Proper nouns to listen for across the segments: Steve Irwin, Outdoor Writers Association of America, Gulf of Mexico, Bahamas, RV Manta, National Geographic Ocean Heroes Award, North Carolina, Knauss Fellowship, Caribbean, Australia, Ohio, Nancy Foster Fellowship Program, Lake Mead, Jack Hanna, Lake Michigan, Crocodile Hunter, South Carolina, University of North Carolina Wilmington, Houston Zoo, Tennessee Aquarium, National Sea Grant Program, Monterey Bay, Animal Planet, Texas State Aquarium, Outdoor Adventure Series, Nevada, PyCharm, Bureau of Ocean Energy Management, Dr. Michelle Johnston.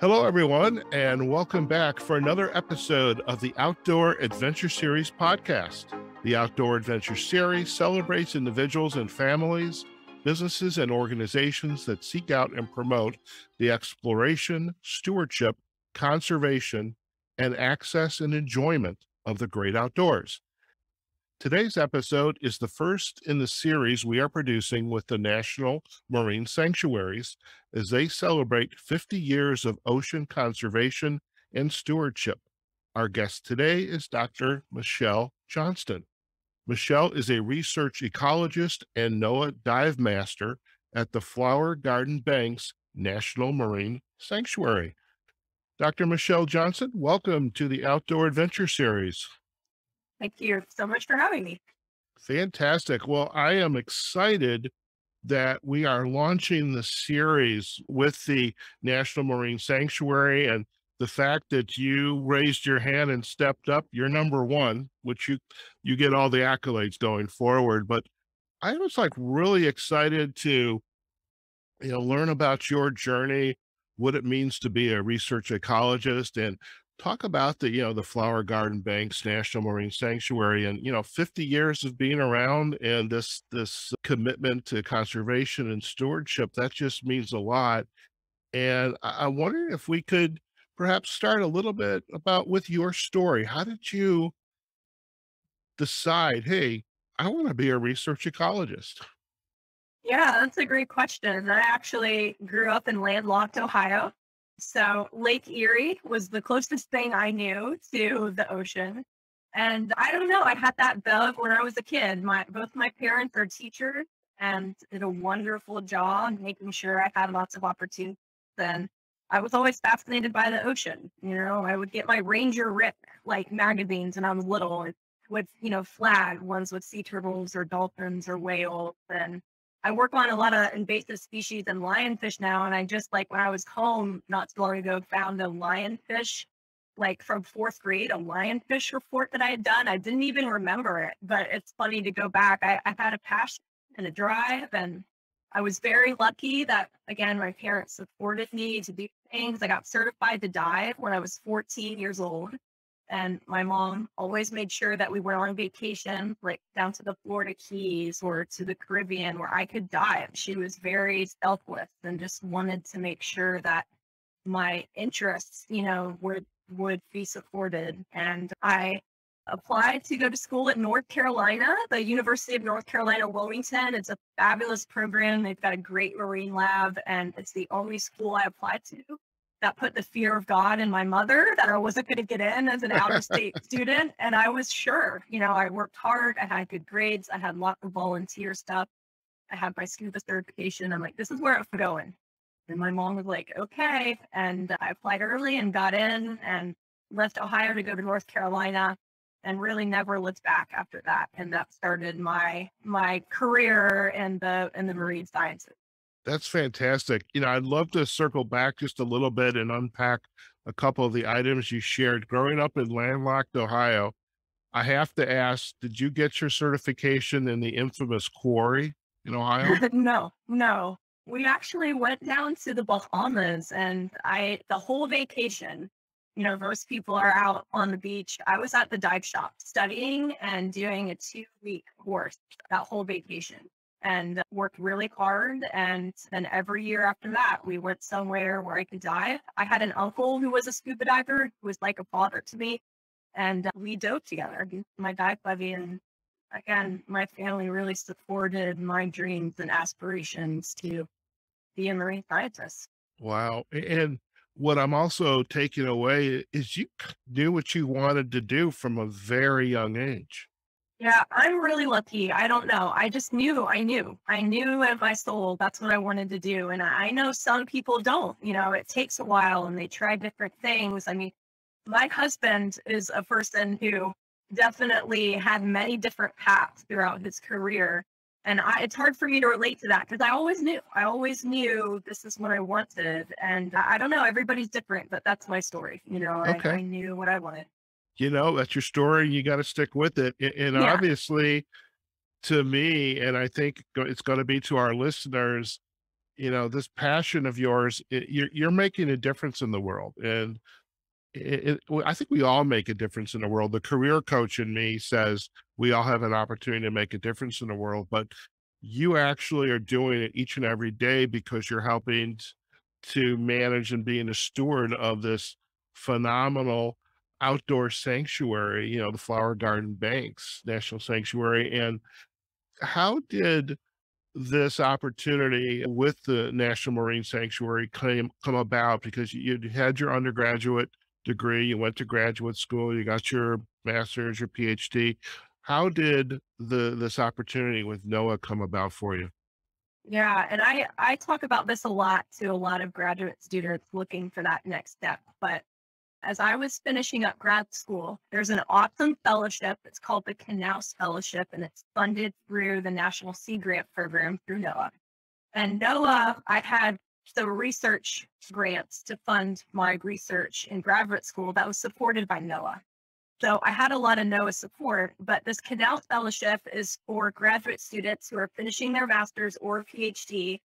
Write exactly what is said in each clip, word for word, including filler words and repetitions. Hello, everyone, and welcome back for another episode of the Outdoor Adventure Series podcast. The Outdoor Adventure Series celebrates individuals and families, businesses, and organizations that seek out and promote the exploration, stewardship, conservation, and access and enjoyment of the great outdoors. Today's episode is the first in the series we are producing with the National Marine Sanctuaries as they celebrate fifty years of ocean conservation and stewardship. Our guest today is Doctor Michelle Johnston. Michelle is a research ecologist and NOAA dive master at the Flower Garden Banks National Marine Sanctuary. Doctor Michelle Johnston, welcome to the Outdoor Adventure Series. Thank you so much for having me. Fantastic. Well, I am excited that we are launching the series with the National Marine Sanctuary, and the fact that you raised your hand and stepped up, you're number one, which you, you get all the accolades going forward. But I was like really excited to, you know, learn about your journey, what it means to be a research ecologist, and talk about the, you know, the Flower Garden Banks National Marine Sanctuary and, you know, fifty years of being around and this, this commitment to conservation and stewardship. That just means a lot. And I, I wonder if we could perhaps start a little bit about with your story. How did you decide, hey, I want to be a research ecologist? Yeah, that's a great question. I actually grew up in landlocked Ohio. So Lake Erie was the closest thing I knew to the ocean. And I don't know, I had that bug when I was a kid. My, both my parents are teachers and did a wonderful job making sure I had lots of opportunities. And I was always fascinated by the ocean. You know, I would get my Ranger Rip like magazines when I was little with, you know, flag ones with sea turtles or dolphins or whales. And I work on a lot of invasive species and lionfish now, and I just, like, when I was home not so long ago, found a lionfish, like, from fourth grade, a lionfish report that I had done. I didn't even remember it, but it's funny to go back. I, I had a passion and a drive, and I was very lucky that, again, my parents supported me to do things. I got certified to dive when I was fourteen years old, and my mom always made sure that we went on vacation, like down to the Florida Keys or to the Caribbean where I could dive. She was very selfless and just wanted to make sure that my interests, you know, would, would be supported. And I applied to go to school at North Carolina, the University of North Carolina Wilmington. It's a fabulous program. They've got a great marine lab, and it's the only school I applied to that put the fear of God in my mother that I wasn't going to get in as an out-of-state student. And I was sure, you know, I worked hard. I had good grades. I had lots of volunteer stuff. I had my scuba certification. I'm like, this is where it's going. And my mom was like, okay. And I applied early and got in and left Ohio to go to North Carolina and really never looked back after that. And that started my, my career in the, in the marine sciences. That's fantastic. You know, I'd love to circle back just a little bit and unpack a couple of the items you shared. Growing up in landlocked Ohio, I have to ask, did you get your certification in the infamous quarry in Ohio? No, no. We actually went down to the Bahamas, and I, the whole vacation, you know, most people are out on the beach. I was at the dive shop studying and doing a two week course that whole vacation, and worked really hard. And then every year after that, we went somewhere where I could dive. I had an uncle who was a scuba diver, who was like a father to me. And we dove together, my dive buddy. And again, my family really supported my dreams and aspirations to be a marine scientist. Wow. And what I'm also taking away is you knew what you wanted to do from a very young age. Yeah, I'm really lucky. I don't know. I just knew, I knew, I knew in my soul, that's what I wanted to do. And I know some people don't, you know, it takes a while and they try different things. I mean, my husband is a person who definitely had many different paths throughout his career. And I, it's hard for me to relate to that because I always knew, I always knew this is what I wanted. And I don't know, everybody's different, but that's my story. You know, okay. I, I knew what I wanted. You know, that's your story. You got to stick with it. And yeah. Obviously to me, and I think it's going to be to our listeners, you know, this passion of yours, it, you're, you're making a difference in the world. And it, it, I think we all make a difference in the world. The career coach in me says we all have an opportunity to make a difference in the world, but you actually are doing it each and every day because you're helping to manage and being a steward of this phenomenal outdoor sanctuary, you know, the Flower Garden Banks National Sanctuary. And how did this opportunity with the National Marine Sanctuary came, come about? Because you had your undergraduate degree, you went to graduate school, you got your master's, your PhD. How did the this opportunity with NOAA come about for you? Yeah, and I, I talk about this a lot to a lot of graduate students looking for that next step. But as I was finishing up grad school, there's an awesome fellowship. It's called the Knauss Fellowship, and it's funded through the National Sea Grant Program through NOAA. And NOAA, I had some research grants to fund my research in graduate school that was supported by NOAA. So I had a lot of NOAA support, but this Knauss Fellowship is for graduate students who are finishing their master's or PhD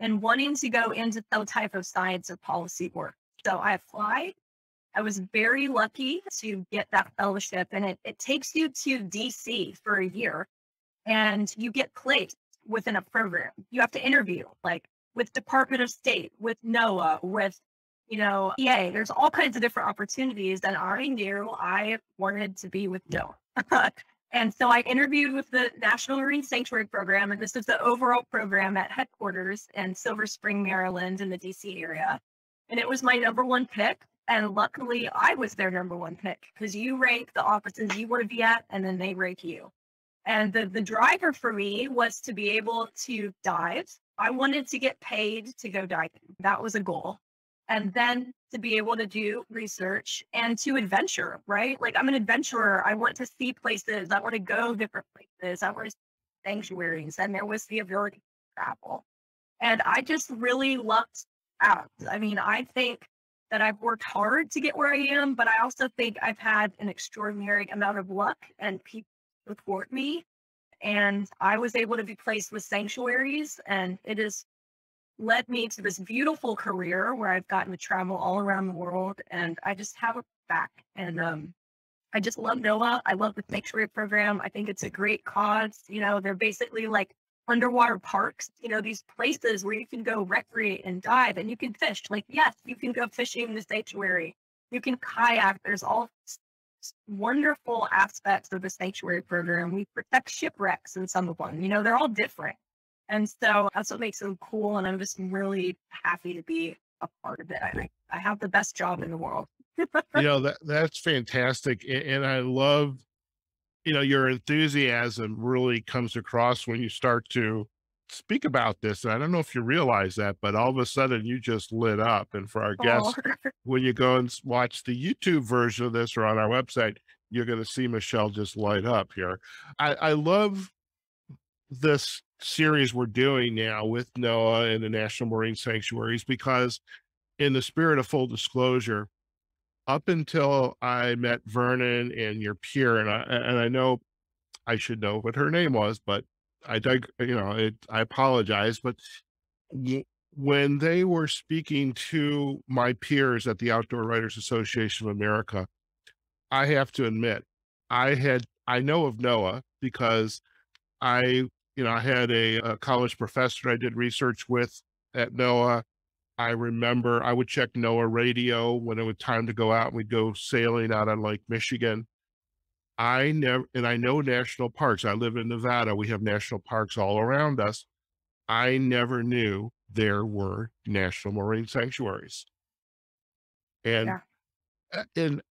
and wanting to go into some type of science or policy work. So I applied. I was very lucky to get that fellowship, and it, it takes you to D C for a year, and you get placed within a program. You have to interview, like, with Department of State, with NOAA, with, you know, E A. There's all kinds of different opportunities, and I knew I wanted to be with NOAA. And so I interviewed with the National Marine Sanctuary Program, and this is the overall program at headquarters in Silver Spring, Maryland, in the D C area. And it was my number one pick. And luckily, I was their number one pick, because you rank the offices you want to be at, and then they rank you. And the, the driver for me was to be able to dive. I wanted to get paid to go diving. That was a goal. And then to be able to do research and to adventure, right? Like, I'm an adventurer. I want to see places. I want to go different places. I want to see sanctuaries. And there was the ability to travel. And I just really lucked out. I mean, I think that I've worked hard to get where I am, but I also think I've had an extraordinary amount of luck and people support me. And I was able to be placed with sanctuaries, and it has led me to this beautiful career where I've gotten to travel all around the world, and I just have it back. And um, I just love NOAA. I love the sanctuary program. I think it's a great cause. You know, they're basically like underwater parks, you know, these places where you can go recreate and dive, and you can fish. Like, yes, you can go fishing in the sanctuary. You can kayak. There's all wonderful aspects of the sanctuary program. We protect shipwrecks in some of them. You know, they're all different. And so that's what makes them cool. And I'm just really happy to be a part of it. I, I have the best job in the world. You know, that, that's fantastic. And, and I love, you know, your enthusiasm really comes across when you start to speak about this. And I don't know if you realize that, but all of a sudden you just lit up. And for our oh. guests, when you go and watch the YouTube version of this or on our website, you're going to see Michelle just light up here. I, I love this series we're doing now with NOAA and the National Marine Sanctuaries, because in the spirit of full disclosure, up until I met Vernon and your peer, and I, and I know I should know what her name was, but I, dig, you know, it, I apologize. But when they were speaking to my peers at the Outdoor Writers Association of America, I have to admit, I had, I know of NOAA because I, you know, I had a, a college professor I did research with at NOAA. I remember I would check NOAA radio when it was time to go out, and we'd go sailing out on Lake Michigan. I never, and I know national parks. I live in Nevada. We have national parks all around us. I never knew there were national marine sanctuaries. And, yeah. and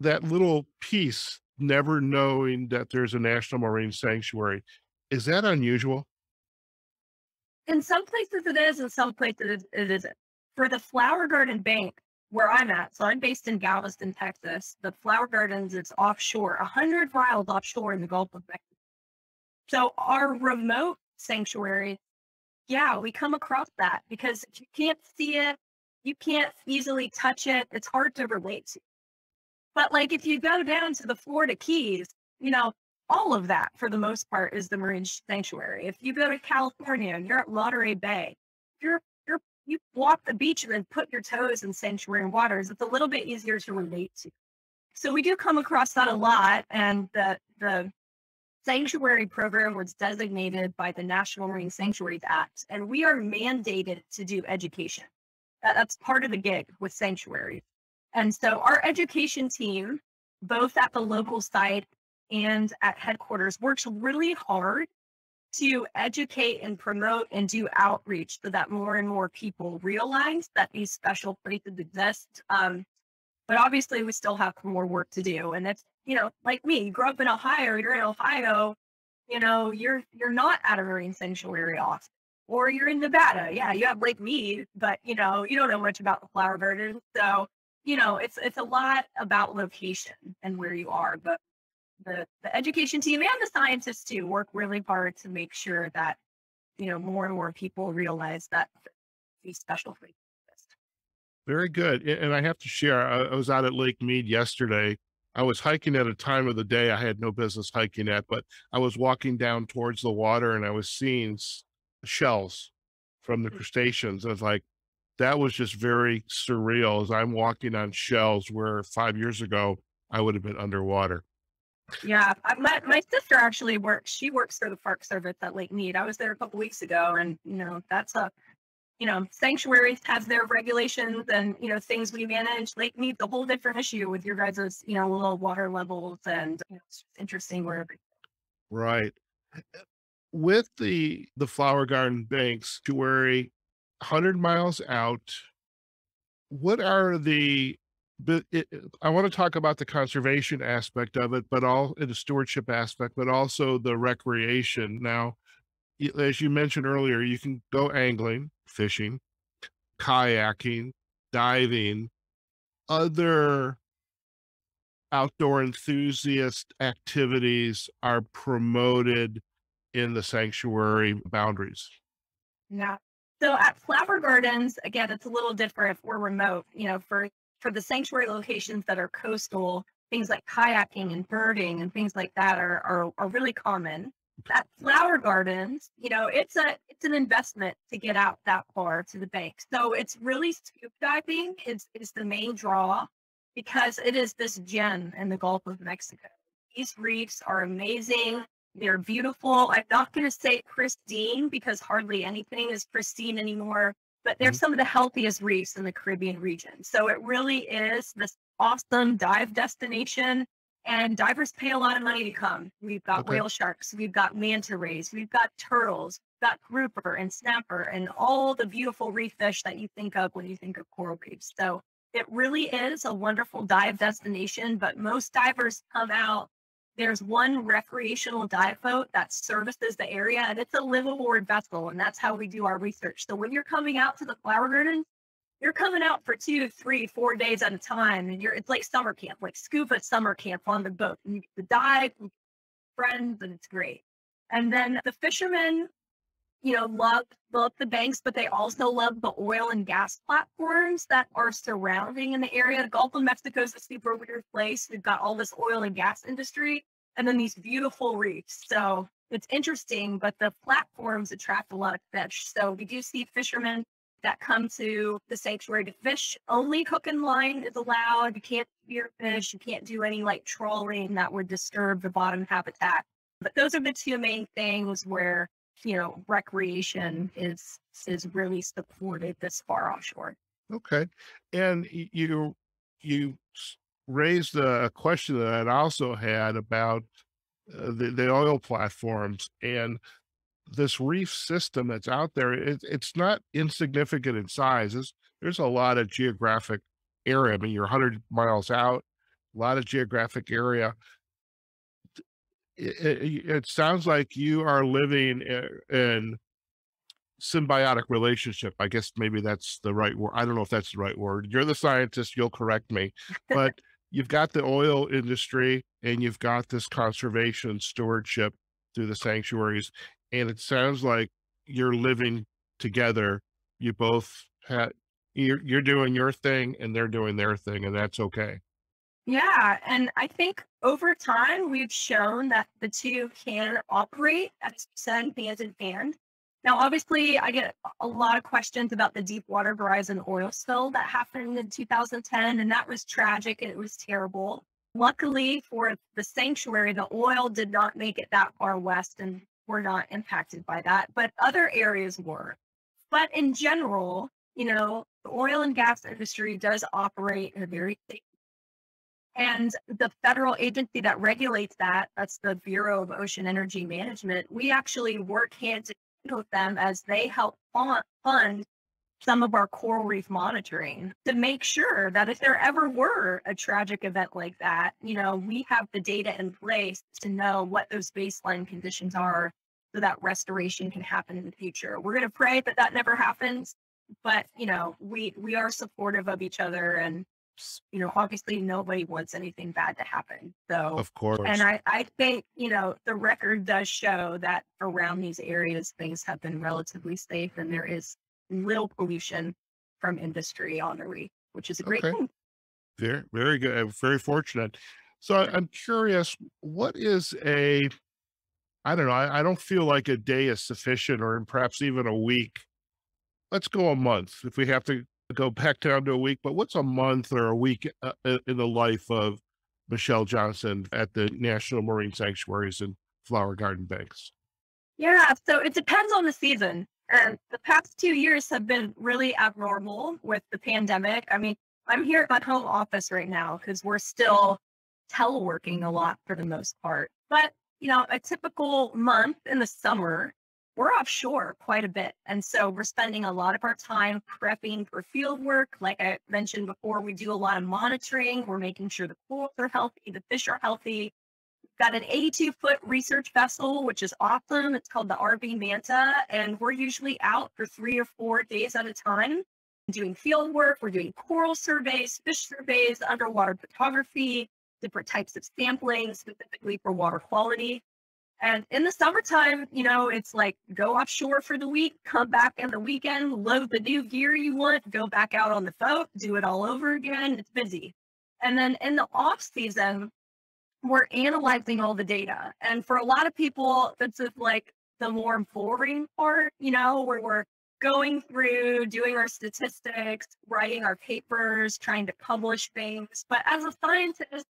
that little piece, never knowing that there's a national marine sanctuary, is that unusual? In some places it is, in some places it isn't. For the Flower Garden Bank, where I'm at, so I'm based in Galveston, Texas, the Flower Gardens is offshore, one hundred miles offshore in the Gulf of Mexico. So our remote sanctuary, yeah, we come across that because you can't see it, you can't easily touch it, it's hard to relate to. But like if you go down to the Florida Keys, you know, all of that, for the most part, is the marine sanctuary. If you go to California and you're at Monterey Bay, you're, you're, you walk the beach and then put your toes in sanctuary waters. It's a little bit easier to relate to. So we do come across that a lot. And the, the sanctuary program was designated by the National Marine Sanctuaries Act, and we are mandated to do education. That, that's part of the gig with sanctuaries. And so our education team, both at the local site and at headquarters, works really hard to educate and promote and do outreach so that more and more people realize that these special places exist. Um, but obviously we still have more work to do. And that's, you know, like me, you grew up in Ohio, you're in Ohio, you know, you're, you're not at a marine sanctuary often, or you're in Nevada. Yeah, you have Lake Mead, but you know, you don't know much about the Flower Garden. So, you know, it's, it's a lot about location and where you are, but The, the education team and the scientists too work really hard to make sure that, you know, more and more people realize that these special things exist. Very good. And I have to share, I, I was out at Lake Mead yesterday. I was hiking at a time of the day I had no business hiking at, but I was walking down towards the water and I was seeing shells from the mm-hmm. crustaceans. I was like, that was just very surreal, as I'm walking on shells where five years ago I would have been underwater. Yeah, my, my sister actually works, she works for the Park Service at Lake Mead. I was there a couple weeks ago, and, you know, that's a, you know, sanctuaries have their regulations and, you know, things we manage. Lake Mead's a whole different issue with your guys', you know, little water levels, and you know, it's just interesting wherever. Right. With the, the Flower Garden Banks Sanctuary, one hundred miles out, what are the But it, I want to talk about the conservation aspect of it, but all the stewardship aspect, but also the recreation. Now, as you mentioned earlier, you can go angling, fishing, kayaking, diving, other outdoor enthusiast activities are promoted in the sanctuary boundaries. Yeah. So at Flower Gardens, again, it's a little different. We're remote, you know, for For the sanctuary locations that are coastal, things like kayaking and birding and things like that are, are, are really common. At Flower Gardens, you know, it's a it's an investment to get out that far to the bank. So it's really scuba diving is, is the main draw, because it is this gem in the Gulf of Mexico. These reefs are amazing. They're beautiful. I'm not going to say pristine, because hardly anything is pristine anymore, but they're some of the healthiest reefs in the Caribbean region. So it really is this awesome dive destination, and divers pay a lot of money to come. We've got okay. whale sharks, we've got manta rays, we've got turtles, we've got grouper and snapper and all the beautiful reef fish that you think of when you think of coral reefs. So it really is a wonderful dive destination, but most divers come out. There's one recreational dive boat that services the area, and it's a live-aboard vessel, and that's how we do our research. So when you're coming out to the Flower Garden, you're coming out for two, three, four days at a time, and you're it's like summer camp, like scuba summer camp on the boat. And you get to dive, you get friends, and it's great. And then the fishermen, you know, love, love the banks, but they also love the oil and gas platforms that are surrounding in the area. The Gulf of Mexico is a super weird place. We've got all this oil and gas industry, and then these beautiful reefs. So it's interesting, but the platforms attract a lot of fish. So we do see fishermen that come to the sanctuary to fish. Only hook and line is allowed. You can't spear fish. You can't do any like trawling that would disturb the bottom habitat. But those are the two main things where, you know, recreation is, is really supported this far offshore. Okay. And you, you raised a question that I also had about uh, the, the oil platforms and this reef system that's out there. It, it's not insignificant in size. It's, there's a lot of geographic area. I mean, you're a hundred miles out, a lot of geographic area. It, it, it sounds like you are living in, in symbiotic relationship. I guess maybe that's the right word. I don't know if that's the right word. You're the scientist, you'll correct me, but you've got the oil industry and you've got this conservation stewardship through the sanctuaries. And it sounds like you're living together. You both had, you're, you're doing your thing and they're doing their thing, and that's okay. Yeah, and I think over time we've shown that the two can operate as hand in hand. Now, obviously, I get a lot of questions about the Deepwater Horizon oil spill that happened in two thousand ten, and that was tragic and it was terrible. Luckily for the sanctuary, the oil did not make it that far west and were not impacted by that, but other areas were. But in general, you know, the oil and gas industry does operate in a very safe. And the federal agency that regulates that, that's the Bureau of Ocean Energy Management, we actually work hand in hand with them as they help fund some of our coral reef monitoring to make sure that if there ever were a tragic event like that, you know, we have the data in place to know what those baseline conditions are so that restoration can happen in the future. We're going to pray that that never happens, but, you know, we, we are supportive of each other, and, you know, obviously nobody wants anything bad to happen. So, of course. And I, I think, you know, the record does show that around these areas, things have been relatively safe and there is little pollution from industry on the reef, which is a great okay. thing. Very, very good. I'm very fortunate. So I, I'm curious, what is a, I don't know, I, I don't feel like a day is sufficient, or perhaps even a week. Let's go a month if we have to go back down to a week, but what's a month or a week uh, in the life of Michelle Johnston at the National Marine Sanctuaries and Flower Garden Banks? Yeah, so it depends on the season. And the past two years have been really abnormal with the pandemic. I mean, I'm here at my home office right now because we're still teleworking a lot for the most part. But, you know, a typical month in the summer, we're offshore quite a bit. And so we're spending a lot of our time prepping for field work. Like I mentioned before, we do a lot of monitoring. We're making sure the corals are healthy, the fish are healthy. We've got an eighty-two foot research vessel, which is awesome. It's called the R V Manta. And we're usually out for three or four days at a time doing field work. We're doing coral surveys, fish surveys, underwater photography, different types of sampling specifically for water quality. And in the summertime, you know, it's like go offshore for the week, come back in the weekend, load the new gear you want, go back out on the boat, do it all over again. It's busy. And then in the off season, we're analyzing all the data. And for a lot of people, that's like the more boring part, you know, where we're going through, doing our statistics, writing our papers, trying to publish things. But as a scientist,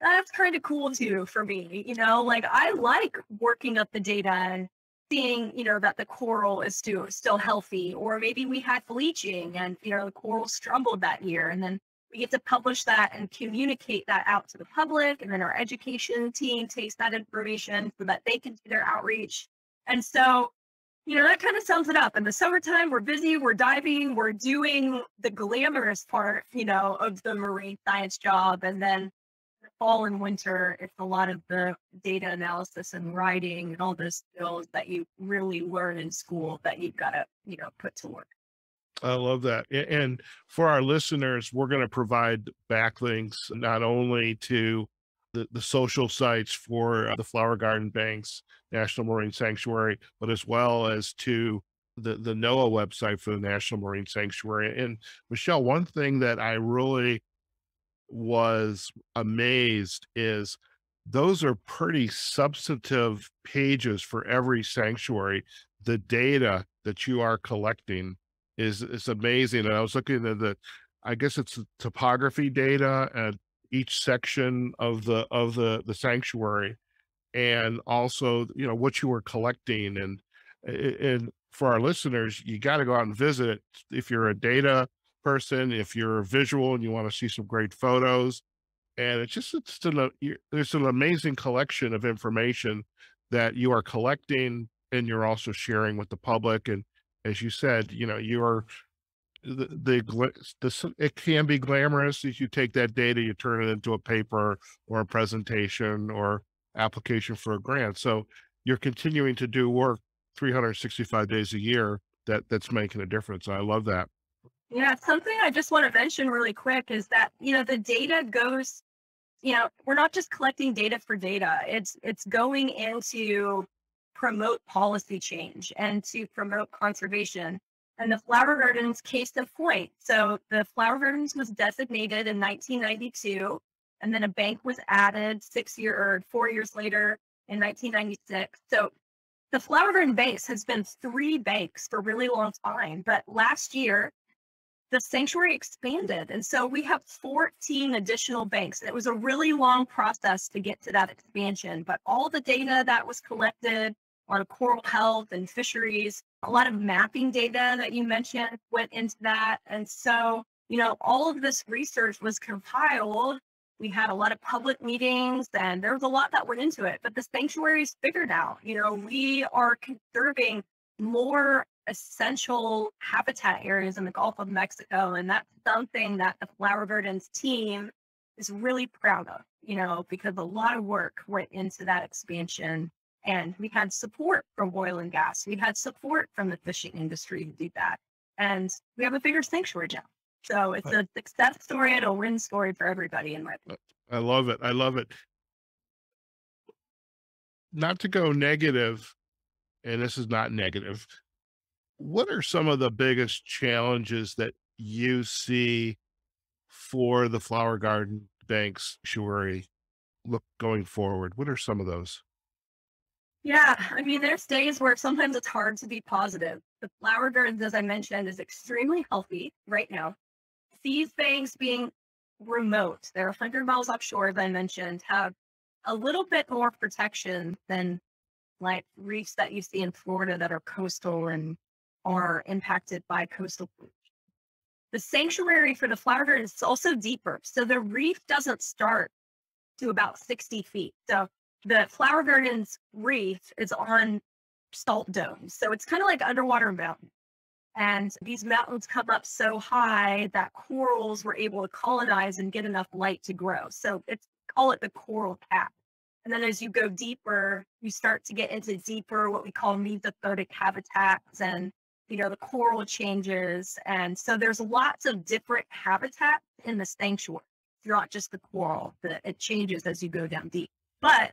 that's kind of cool too for me, you know, like I like working up the data and seeing, you know, that the coral is still, still healthy, or maybe we had bleaching and, you know, the coral struggled that year. And then we get to publish that and communicate that out to the public. And then our education team takes that information so that they can do their outreach. And so, you know, that kind of sums it up. In the summertime, we're busy, we're diving, we're doing the glamorous part, you know, of the marine science job. And then fall and winter, it's a lot of the data analysis and writing and all those skills that you really learn in school that you've got to, you know, put to work. I love that. And for our listeners, we're going to provide backlinks not only to the, the social sites for the Flower Garden Banks National Marine Sanctuary, but as well as to the, the NOAA website for the National Marine Sanctuary. And Michelle, one thing that I really was amazed is those are pretty substantive pages for every sanctuary. The data that you are collecting is is amazing. And I was looking at the, I guess it's the topography data at each section of the of the the sanctuary, and also, you know, what you were collecting. And and for our listeners, you got to go out and visit it. If you're a data person, if you're visual and you want to see some great photos, and it's just, it's an, there's an amazing collection of information that you are collecting and you're also sharing with the public. And as you said, you know, you are the, the, the, it can be glamorous if you take that data, you turn it into a paper or a presentation or application for a grant. So you're continuing to do work three hundred sixty-five days a year that that's making a difference. I love that. Yeah, something I just want to mention really quick is that, you know, the data goes, you know, we're not just collecting data for data. It's, it's going into promote policy change and to promote conservation, and the Flower Gardens case in point. So the Flower Gardens was designated in nineteen ninety-two And then a bank was added six year or four years later in nineteen ninety-six. So the Flower Garden Banks has been three banks for a really long time. But last year, the sanctuary expanded. And so we have fourteen additional banks. And it was a really long process to get to that expansion. But all the data that was collected on coral health and fisheries, a lot of mapping data that you mentioned went into that. And so, you know, all of this research was compiled. We had a lot of public meetings and there was a lot that went into it, but the sanctuaries figured out, you know, we are conserving more essential habitat areas in the Gulf of Mexico. And that's something that the Flower Gardens team is really proud of, you know, because a lot of work went into that expansion. And we had support from oil and gas. We had support from the fishing industry to do that. And we have a bigger sanctuary now. So it's a success story and a win story for everybody in my book. I love it. I love it. Not to go negative, and this is not negative, what are some of the biggest challenges that you see for the Flower Garden Banks Sanctuary look going forward? What are some of those? Yeah, I mean, there's days where sometimes it's hard to be positive. The Flower Gardens, as I mentioned, is extremely healthy right now. These banks being remote, they're one hundred miles offshore, as I mentioned, have a little bit more protection than like reefs that you see in Florida that are coastal and are impacted by coastal pollution. The sanctuary for the Flower Gardens is also deeper. So the reef doesn't start to about sixty feet. So the Flower Gardens reef is on salt domes. So it's kind of like underwater mountain. And these mountains come up so high that corals were able to colonize and get enough light to grow. So it's call it the coral cap. And then as you go deeper, you start to get into deeper, what we call mesothermic habitats, and, you know, the coral changes. And so there's lots of different habitats in the sanctuary. It's not just the coral, the, it changes as you go down deep. But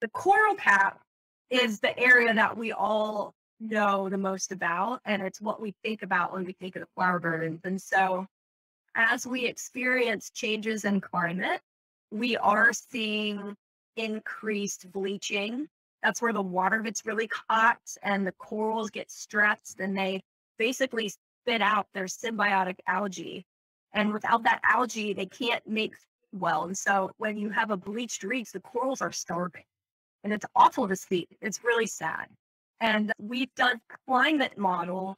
the coral cap is the area that we all know the most about, and it's what we think about when we think of the Flower Gardens. And so as we experience changes in climate, we are seeing increased bleaching. That's where the water gets really hot and the corals get stressed and they basically spit out their symbiotic algae. And without that algae, they can't make well. And so when you have a bleached reef, the corals are starving. And it's awful to see. It's really sad. And we've done climate models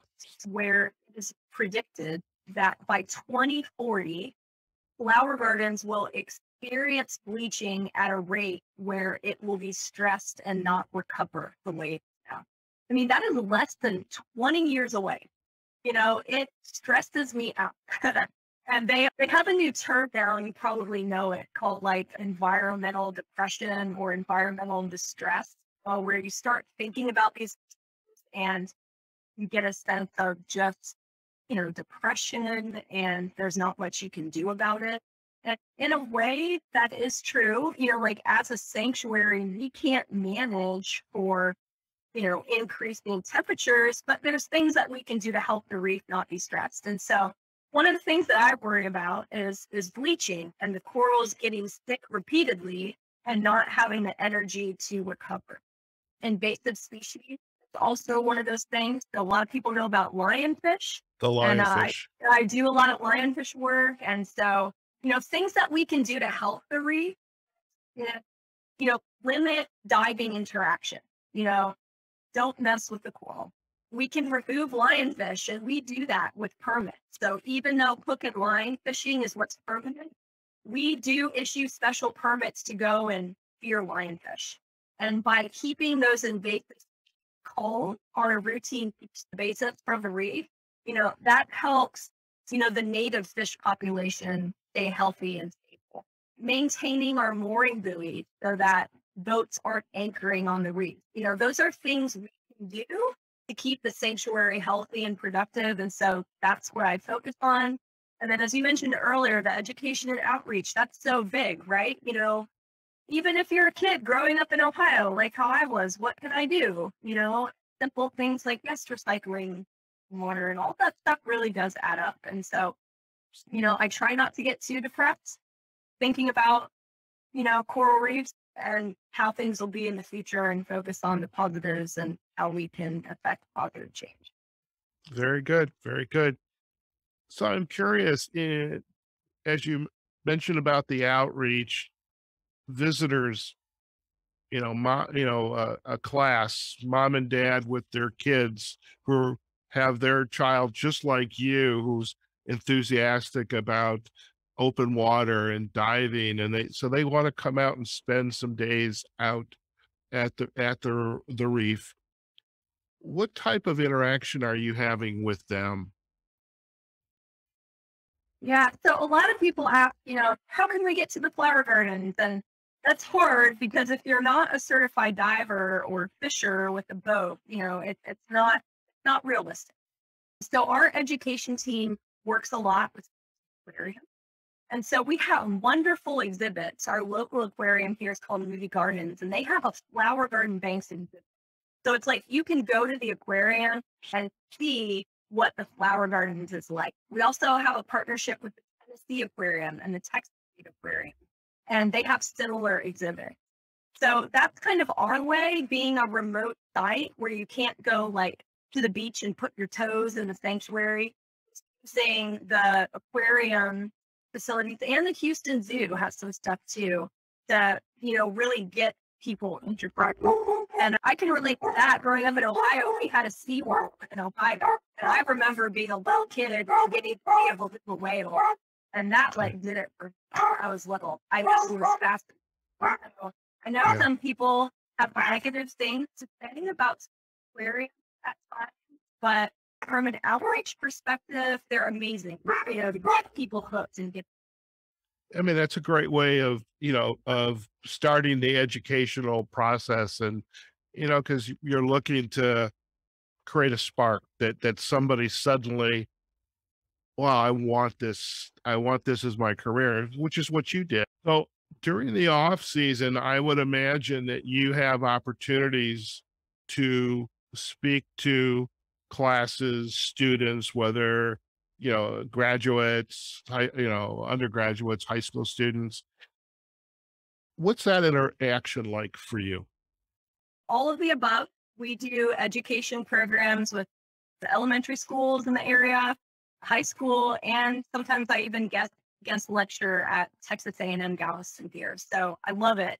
where it is predicted that by twenty forty, Flower Gardens will experience bleaching at a rate where it will be stressed and not recover the way it's now. I mean, that is less than twenty years away. You know, it stresses me out. And they, they have a new term now, and you probably know it, called like environmental depression or environmental distress, uh, where you start thinking about these things and you get a sense of just, you know, depression, and there's not much you can do about it. And in a way, that is true. You know, like as a sanctuary, we can't manage for, you know, increasing temperatures, but there's things that we can do to help the reef not be stressed. And so one of the things that I worry about is, is bleaching and the corals getting sick repeatedly and not having the energy to recover. Invasive species is also one of those things. A lot of people know about lionfish. The lionfish. And, uh, I, I do a lot of lionfish work. And so, you know, things that we can do to help the reef, you know, you know limit diving interaction, you know, don't mess with the coral. We can remove lionfish, and we do that with permits. So even though hook and line fishing is what's permanent, we do issue special permits to go and spear lionfish. And by keeping those invasive calm on a routine basis from the reef, you know, that helps, you know, the native fish population stay healthy and stable. Maintaining our mooring buoys so that boats aren't anchoring on the reef. You know, those are things we can do to keep the sanctuary healthy and productive. And so that's what I focus on. And then, as you mentioned earlier, the education and outreach, that's so big, right? You know, even if you're a kid growing up in Ohio, like how I was, what can I do? You know, simple things like nest recycling, water, and all that stuff really does add up. And so, you know, I try not to get too depressed thinking about you know, coral reefs and how things will be in the future, and focus on the positives and how we can affect positive change. Very good. Very good. So I'm curious, in, as you mentioned about the outreach, visitors, you know, my, you know, uh, a class, mom and dad with their kids who have their child just like you, who's enthusiastic about open water and diving, and they, so they want to come out and spend some days out at the, at the, the reef. What type of interaction are you having with them? Yeah. So a lot of people ask, you know, how can we get to the flower gardens? And that's hard, because if you're not a certified diver or fisher with a boat, you know, it, it's not, it's not realistic. So our education team works a lot with aquarium. And so we have wonderful exhibits. Our local aquarium here is called Moody Gardens, and they have a flower garden banks exhibit. So it's like you can go to the aquarium and see what the flower gardens is like. We also have a partnership with the Tennessee Aquarium and the Texas State Aquarium, and they have similar exhibits. So that's kind of our way, being a remote site where you can't go like to the beach and put your toes in the sanctuary, using the aquarium facilities, and the Houston Zoo has some stuff too that, you know, really get people enterprise. And I can relate to that. Growing up in Ohio, we had a SeaWorld in Ohio, and I remember being a little kid and getting to see a little whale, and that like did it for I was little. I was fast. I know yeah. some people have negative things to say about aquariums at times, but from an outreach perspective, they're amazing. You know, to get people hooked and get. I mean, that's a great way of, you know, of starting the educational process, and, you know, cause you're looking to create a spark that, that somebody suddenly, wow, I want this, I want this as my career, which is what you did. So during the off season, I would imagine that you have opportunities to speak to classes, students, whether, you know, graduates, high, you know, undergraduates, high school students. What's that interaction like for you? All of the above. We do education programs with the elementary schools in the area, high school, and sometimes I even guest, guest lecture at Texas A and M Galveston here. So I love it.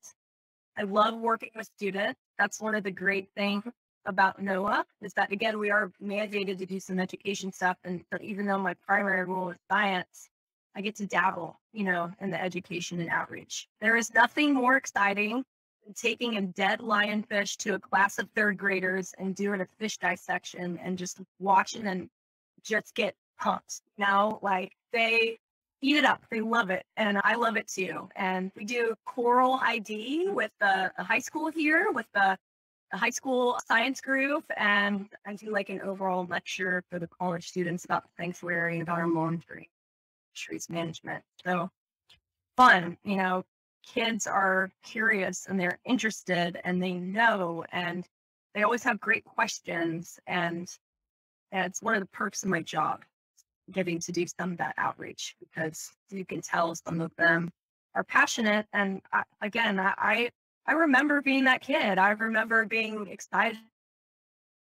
I love working with students. That's one of the great things about NOAA, is that, again, we are mandated to do some education stuff. And so even though my primary role is science, I get to dabble, you know, in the education and outreach. There is nothing more exciting than taking a dead lionfish to a class of third graders and doing a fish dissection and just watching and just get pumped. Now, like, they eat it up. They love it. And I love it too. And we do coral I D with the high school here, with the a high school science group, and I do like an overall lecture for the college students about the sanctuary and about our monitoring fisheries management. So fun, you know, kids are curious and they're interested and they know, and they always have great questions. And that's one of the perks of my job, getting to do some of that outreach, because you can tell some of them are passionate. And I, again, I, I I remember being that kid. I remember being excited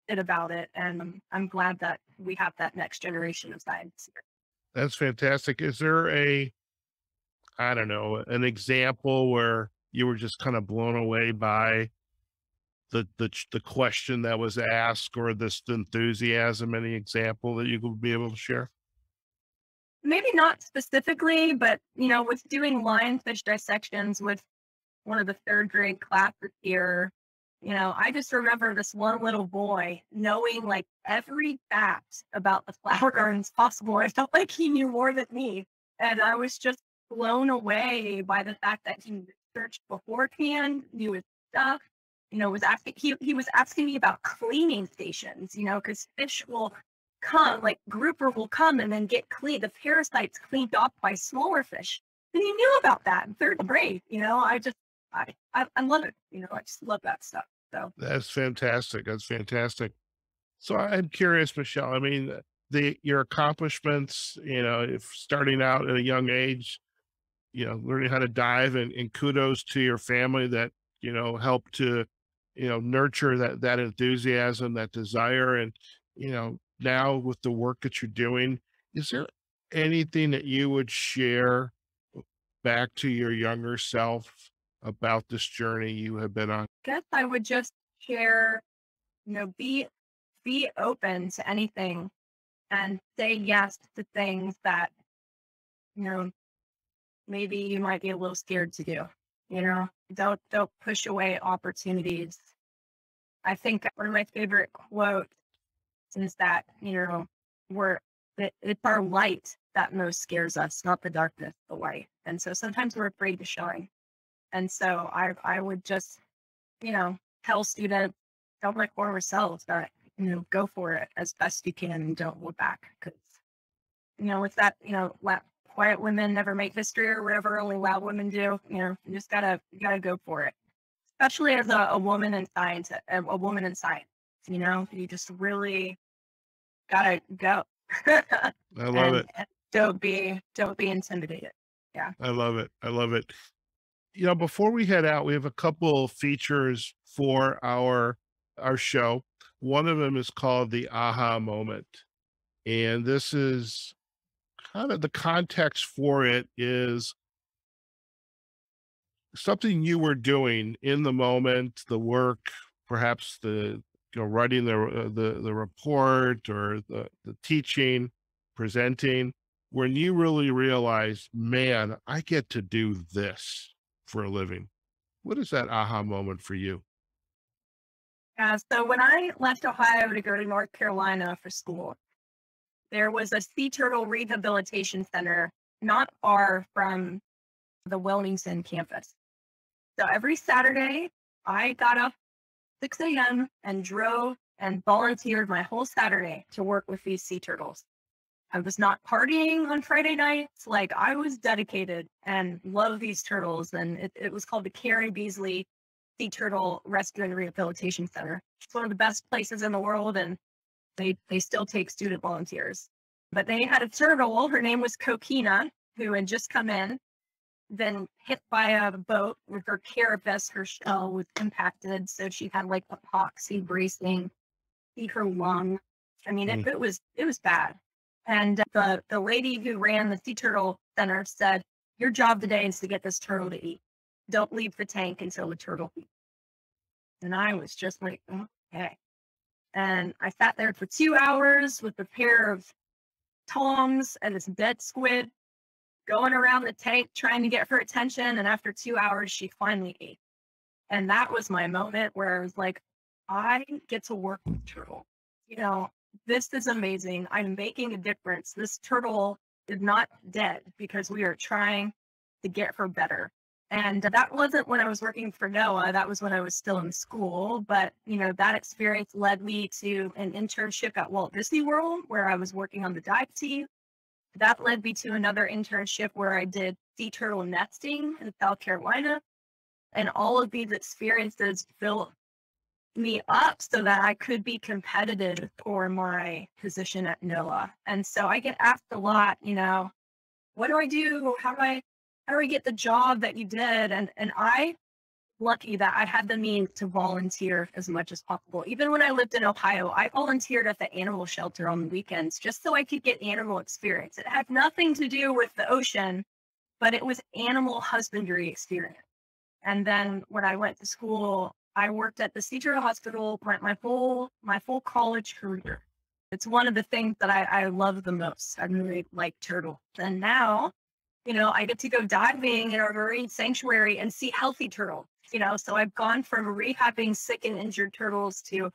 about it. And I'm glad that we have that next generation of science here. That's fantastic. Is there a, I don't know, an example where you were just kind of blown away by the, the, the question that was asked, or this enthusiasm? Any example that you would be able to share? Maybe not specifically, but, you know, with doing lionfish dissections with one of the third grade classes here, you know, I just remember this one little boy knowing like every fact about the flower gardens possible. I felt like he knew more than me. And I was just blown away by the fact that he researched beforehand, knew his stuff, you know, was asking, he, he was asking me about cleaning stations, you know, cause fish will come, like grouper will come and then get clean, the parasites cleaned off by smaller fish. And he knew about that in third grade, you know, I just, I, I, I love it. You know, I just love that stuff. So that's fantastic. That's fantastic. So I'm curious, Michelle, I mean, the, your accomplishments, you know, if starting out at a young age, you know, learning how to dive, and, and kudos to your family that, you know, helped to, you know, nurture that, that enthusiasm, that desire. And, you know, now with the work that you're doing, is there anything that you would share back to your younger self about this journey you have been on? I guess I would just share, you know, be, be open to anything and say yes to things that, you know, maybe you might be a little scared to do, you know, don't, don't push away opportunities. I think one of my favorite quotes is that, you know, we're, it, it's our light that most scares us, not the darkness, the light. And so sometimes we're afraid to shine. And so I, I would just, you know, tell students, tell my former self that, you know, go for it as best you can and don't look back. Cause, you know, with that, you know, let quiet women never make history or whatever only loud women do, you know, you just gotta, you gotta go for it. Especially as a, a woman in science, a, a woman in science, you know, you just really gotta go. I love and, it. And don't be, don't be intimidated. Yeah. I love it. I love it. You know, before we head out, we have a couple of features for our, our show. One of them is called the aha moment. And this is kind of the context for it is something you were doing in the moment, the work, perhaps the, you know, writing the, uh, the, the report or the, the teaching, presenting, when you really realized, man, I get to do this for a living. What is that aha moment for you? Yeah, so when I left Ohio to go to North Carolina for school, there was a sea turtle rehabilitation center not far from the Wilmington campus. So every Saturday, I got up six a m and drove and volunteered my whole Saturday to work with these sea turtles. I was not partying on Friday nights. Like, I was dedicated and loved these turtles. And it, it was called the Carrie Beasley Sea Turtle Rescue and Rehabilitation Center. It's one of the best places in the world. And they, they still take student volunteers, but they had a turtle. Her name was Coquina, who had just come in, then hit by a boat with her carapace. Her shell was impacted. So she had like epoxy bracing, see her lung. I mean, mm. it, it was, it was bad. And the, the lady who ran the sea turtle center said, your job today is to get this turtle to eat. Don't leave the tank until the turtle eats. And I was just like, okay. And I sat there for two hours with a pair of tongs and this dead squid going around the tank, trying to get her attention. And after two hours, she finally ate. And that was my moment where I was like, I get to work with turtle. You know, this is amazing. I'm making a difference. This turtle is not dead because we are trying to get her better. And that wasn't when I was working for NOAA. That was when I was still in school. But, you know, that experience led me to an internship at Walt Disney World where I was working on the dive team. That led me to another internship where I did sea turtle nesting in South Carolina. And all of these experiences built me up so that I could be competitive for my position at NOAA. And so I get asked a lot, you know, what do I do? How do I? How do we get the job that you did? And and I, lucky that I had the means to volunteer as much as possible. Even when I lived in Ohio, I volunteered at the animal shelter on the weekends just so I could get animal experience. It had nothing to do with the ocean, but it was animal husbandry experience. And then when I went to school, I worked at the Sea Turtle Hospital my, my whole my full college career. It's one of the things that I, I love the most. I really like turtles. And now, you know, I get to go diving in our marine sanctuary and see healthy turtles, you know, so I've gone from rehabbing sick and injured turtles to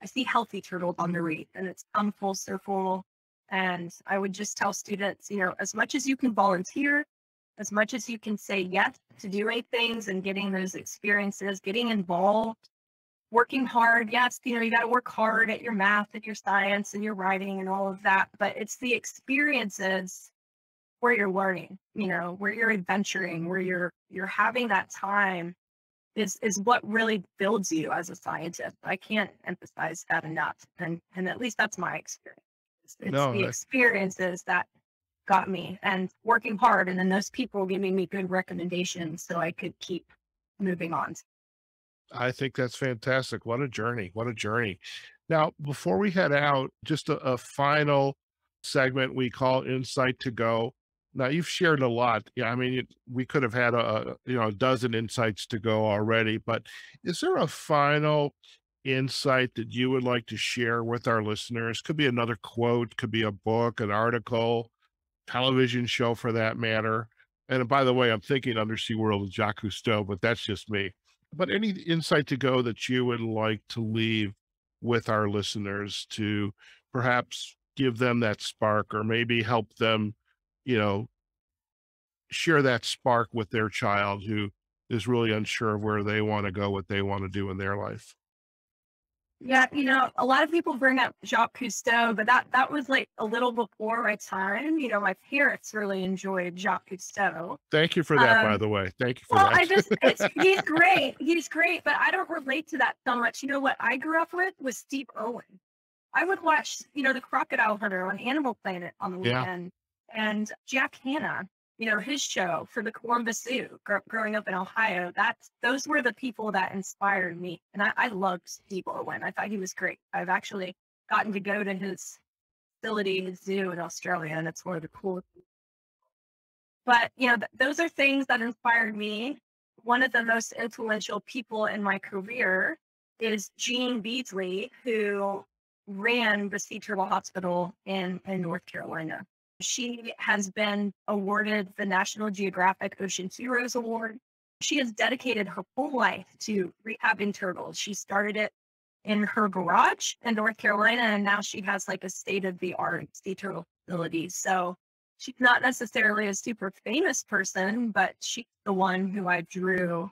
I see healthy turtles on the reef, and it's come full circle. And I would just tell students, you know, as much as you can volunteer, as much as you can say yes to doing things and getting those experiences, getting involved, working hard. Yes, you know, you got to work hard at your math and your science and your writing and all of that, but it's the experiences where you're learning, you know, where you're adventuring, where you're, you're having that time is, is what really builds you as a scientist. I can't emphasize that enough. And, and at least that's my experience. It's no, the experiences that got me, and working hard. And then those people were giving me good recommendations so I could keep moving on. I think that's fantastic. What a journey. What a journey. Now, before we head out, just a, a final segment we call Insight to Go. Now, you've shared a lot. Yeah, I mean, it, we could have had a, a, you know, a dozen insights to go already, but is there a final insight that you would like to share with our listeners? Could be another quote, could be a book, an article, television show for that matter. And by the way, I'm thinking Undersea World with Jacques Cousteau, but that's just me. But any insight to go that you would like to leave with our listeners to perhaps give them that spark, or maybe help them, you know, share that spark with their child who is really unsure of where they want to go, what they want to do in their life? Yeah, you know, a lot of people bring up Jacques Cousteau, but that, that was like a little before my time. You know, my parents really enjoyed Jacques Cousteau. Thank you for that, um, by the way. Thank you for well, that. Well, I just, it's, he's great. He's great, but I don't relate to that so much. You know, what I grew up with was Steve Irwin. I would watch, you know, The Crocodile Hunter on Animal Planet on the weekend, yeah. And Jack Hanna, you know, his show for the Columbus Zoo, gr growing up in Ohio. That's, those were the people that inspired me. And I, I loved Steve Irwin. I thought he was great. I've actually gotten to go to his facility, his zoo in Australia, and it's one of the coolest. But, you know, th those are things that inspired me. One of the most influential people in my career is Jean Beasley, who ran the Sea Turtle Hospital in, in North Carolina. She has been awarded the National Geographic Ocean Heroes Award. She has dedicated her whole life to rehabbing turtles. She started it in her garage in North Carolina, and now she has like a state-of-the-art sea turtle facility. So she's not necessarily a super famous person, but she's the one who I drew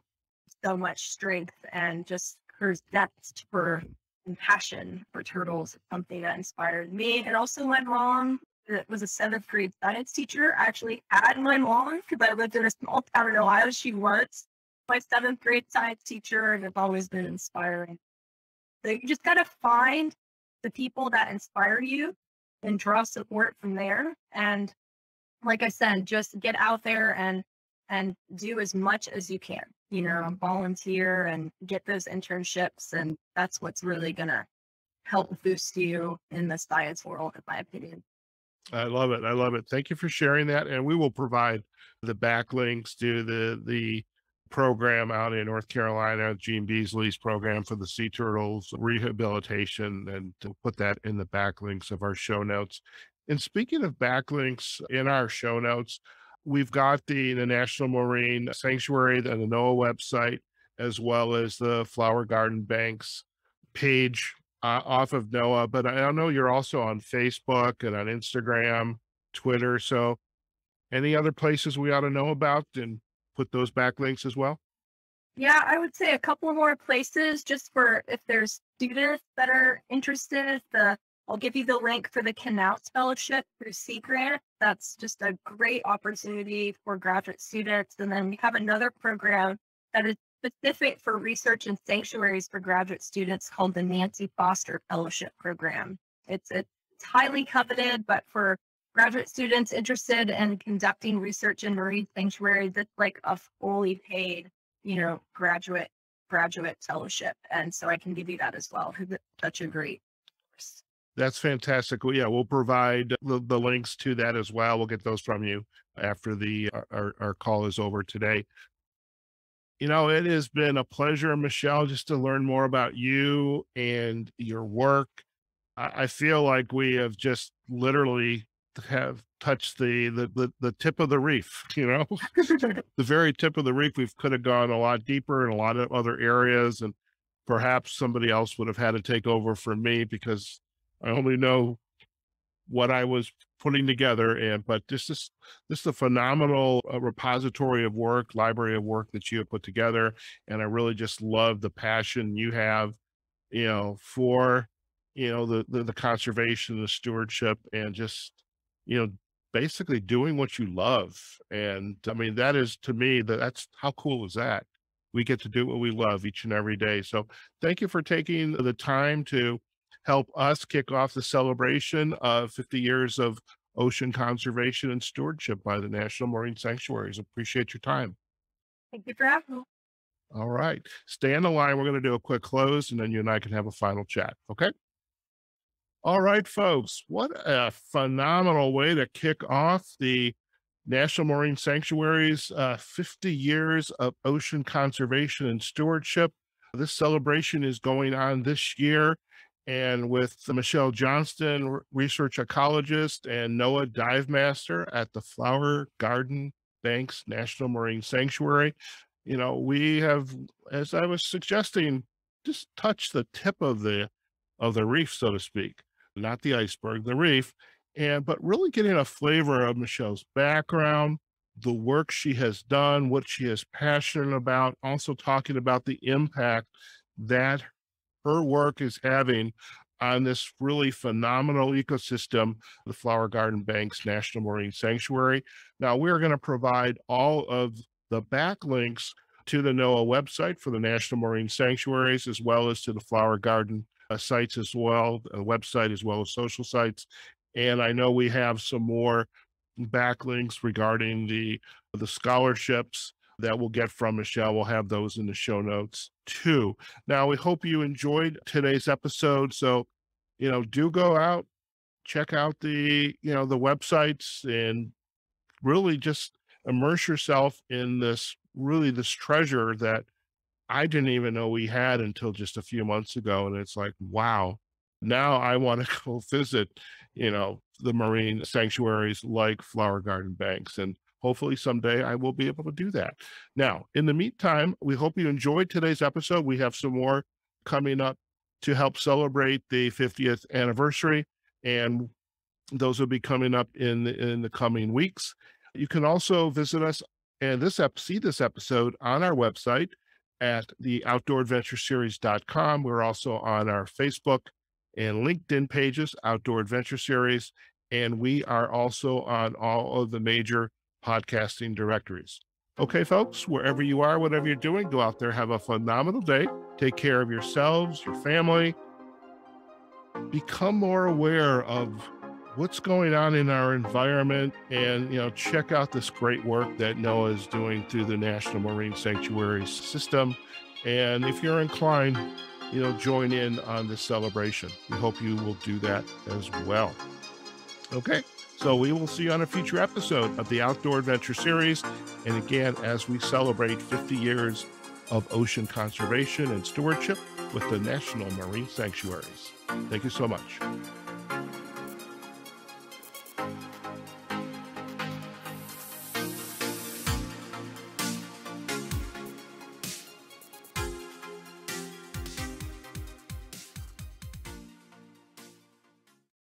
so much strength, and just her zest for and passion for turtles, something that inspired me. And also my mom. It was a seventh grade science teacher. I actually had my mom, because I lived in a small town in Ohio. She was my seventh grade science teacher, and it's always been inspiring. So you just got to find the people that inspire you and draw support from there. And like I said, just get out there and, and do as much as you can, you know, volunteer and get those internships. And that's what's really going to help boost you in the science world, in my opinion. I love it. I love it. Thank you for sharing that. And we will provide the backlinks to the, the program out in North Carolina, Jean Beasley's program for the sea turtles rehabilitation, and to put that in the backlinks of our show notes. And speaking of backlinks in our show notes, we've got the, the National Marine Sanctuary and the NOAA website, as well as the Flower Garden Banks page Uh, off of NOAA, but I know you're also on Facebook and on Instagram, Twitter. So any other places we ought to know about and put those backlinks as well? Yeah, I would say a couple more places just for if there's students that are interested. The, I'll give you the link for the Knauss Fellowship through Sea Grant. That's just a great opportunity for graduate students. And then we have another program that is specific for research and sanctuaries for graduate students called the Nancy Foster Fellowship Program. It's, it's highly coveted, but for graduate students interested in conducting research in marine sanctuaries, it's like a fully paid, you know, graduate, graduate fellowship. And so I can give you that as well, because it's such a great course. That's fantastic. Well, yeah, we'll provide the, the links to that as well. We'll get those from you after the our, our call is over today. You know, it has been a pleasure, Michelle, just to learn more about you and your work. I, I feel like we have just literally have touched the, the, the, the tip of the reef, you know, the very tip of the reef. We could have gone a lot deeper in a lot of other areas, and perhaps somebody else would have had to take over from me, because I only know what I was putting together. And, but this is, this is a phenomenal uh, repository of work, library of work that you have put together. And I really just love the passion you have, you know, for, you know, the, the, the conservation, the stewardship, and just, you know, basically doing what you love. And I mean, that is, to me, that that's how cool is that? We get to do what we love each and every day. So thank you for taking the time to help us kick off the celebration of fifty years of ocean conservation and stewardship by the National Marine Sanctuaries. Appreciate your time. Thank you for having me. All right. Stay on the line. We're going to do a quick close, and then you and I can have a final chat. Okay. All right, folks, what a phenomenal way to kick off the National Marine Sanctuaries, uh, fifty years of ocean conservation and stewardship. This celebration is going on this year, and with Michelle Johnston, research ecologist and NOAA dive master at the Flower Garden Banks National Marine Sanctuary. You know, we have, as I was suggesting, just touched the tip of the, of the reef, so to speak. Not the iceberg, the reef, and but really getting a flavor of Michelle's background, the work she has done, what she is passionate about, also talking about the impact that her work is having on this really phenomenal ecosystem, the Flower Garden Banks National Marine Sanctuary. Now, we're going to provide all of the backlinks to the NOAA website for the National Marine Sanctuaries, as well as to the Flower Garden Uh, sites as well, a website as well as social sites. And I know we have some more backlinks regarding the, the scholarships that we'll get from Michelle. We'll have those in the show notes too. Now, we hope you enjoyed today's episode. So, you know, do go out, check out the, you know, the websites, and really just immerse yourself in this, really this treasure that I didn't even know we had until just a few months ago. And it's like, wow, now I want to go visit, you know, the marine sanctuaries like Flower Garden Banks. And hopefully someday I will be able to do that. Now, in the meantime, we hope you enjoyed today's episode. We have some more coming up to help celebrate the fiftieth anniversary. And those will be coming up in the, in the coming weeks. You can also visit us and this ep- see this episode on our website at the outdoor adventure series dot com. We're also on our Facebook and LinkedIn pages, Outdoor Adventure Series, and we are also on all of the major podcasting directories. Okay, folks, wherever you are, whatever you're doing, go out there, have a phenomenal day. Take care of yourselves, your family. Become more aware of what's going on in our environment, and, you know, check out this great work that NOAA is doing through the National Marine Sanctuaries system. And if you're inclined, you know, join in on this celebration. We hope you will do that as well. Okay. So we will see you on a future episode of the Outdoor Adventure Series. And again, as we celebrate fifty years of ocean conservation and stewardship with the National Marine Sanctuaries. Thank you so much.